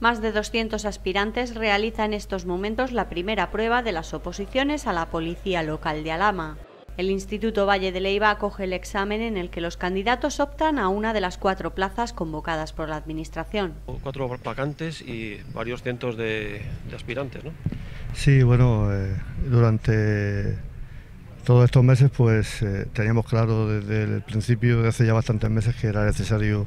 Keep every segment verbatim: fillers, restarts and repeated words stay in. Más de doscientos aspirantes realizan en estos momentos la primera prueba de las oposiciones a la Policía Local de Alhama. El Instituto Valle de Leiva acoge el examen en el que los candidatos optan a una de las cuatro plazas convocadas por la Administración. Cuatro vacantes y varios cientos de, de aspirantes, ¿no? Sí, bueno, eh, durante todos estos meses pues eh, teníamos claro desde el principio, desde hace ya bastantes meses, que era necesario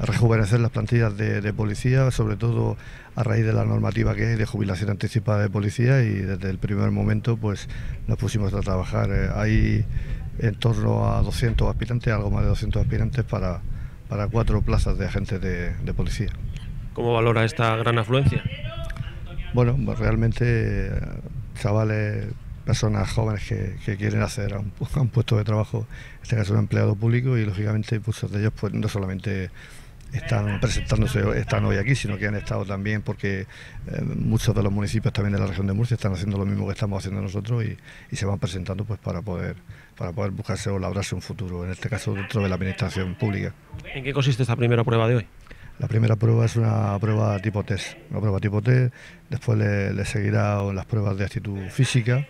rejuvenecer las plantillas de, de policía, sobre todo a raíz de la normativa que hay de jubilación anticipada de policía, y desde el primer momento pues nos pusimos a trabajar. Eh, hay en torno a doscientos aspirantes, algo más de doscientos aspirantes para, para cuatro plazas de agentes de, de policía. ¿Cómo valora esta gran afluencia? Bueno, pues realmente chavales, personas jóvenes que, que quieren hacer a un, a un puesto de trabajo, en este caso un empleado público, y lógicamente muchos de ellos pues no solamente están presentándose, están hoy aquí, sino que han estado también porque eh, muchos de los municipios también de la región de Murcia están haciendo lo mismo que estamos haciendo nosotros y, y se van presentando pues para poder, para poder buscarse o labrarse un futuro, en este caso dentro de la administración pública. ¿En qué consiste esta primera prueba de hoy? La primera prueba es una prueba tipo test, una prueba tipo test, después le, le seguirán las pruebas de actitud física,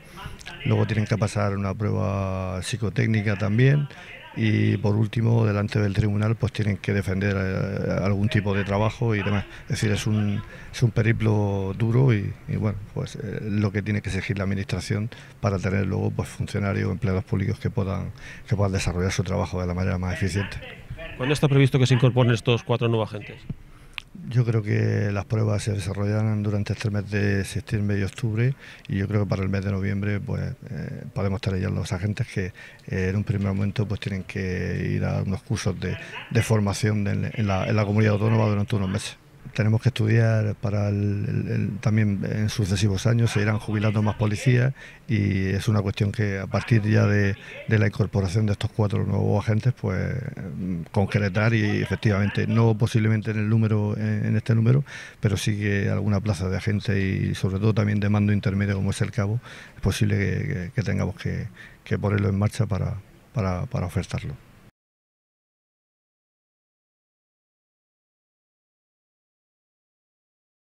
luego tienen que pasar una prueba psicotécnica también y por último delante del tribunal pues tienen que defender eh, algún tipo de trabajo y demás. Es decir, es un, es un periplo duro y, y bueno, pues eh, lo que tiene que exigir la administración para tener luego pues funcionarios o empleados públicos que puedan, que puedan desarrollar su trabajo de la manera más eficiente. ¿Cuándo está previsto que se incorporen estos cuatro nuevos agentes? Yo creo que las pruebas se desarrollarán durante este mes de septiembre y octubre, y yo creo que para el mes de noviembre pues eh, podemos tener ya los agentes que eh, en un primer momento pues tienen que ir a unos cursos de, de formación en, en, la, en la comunidad autónoma durante unos meses. Tenemos que estudiar para el, el, el, también en sucesivos años, se irán jubilando más policías y es una cuestión que a partir ya de, de la incorporación de estos cuatro nuevos agentes pues concretar y efectivamente, no posiblemente en el número en, en este número, pero sí que alguna plaza de agentes y sobre todo también de mando intermedio como es el cabo, es posible que, que, que tengamos que, que ponerlo en marcha para, para, para ofertarlo.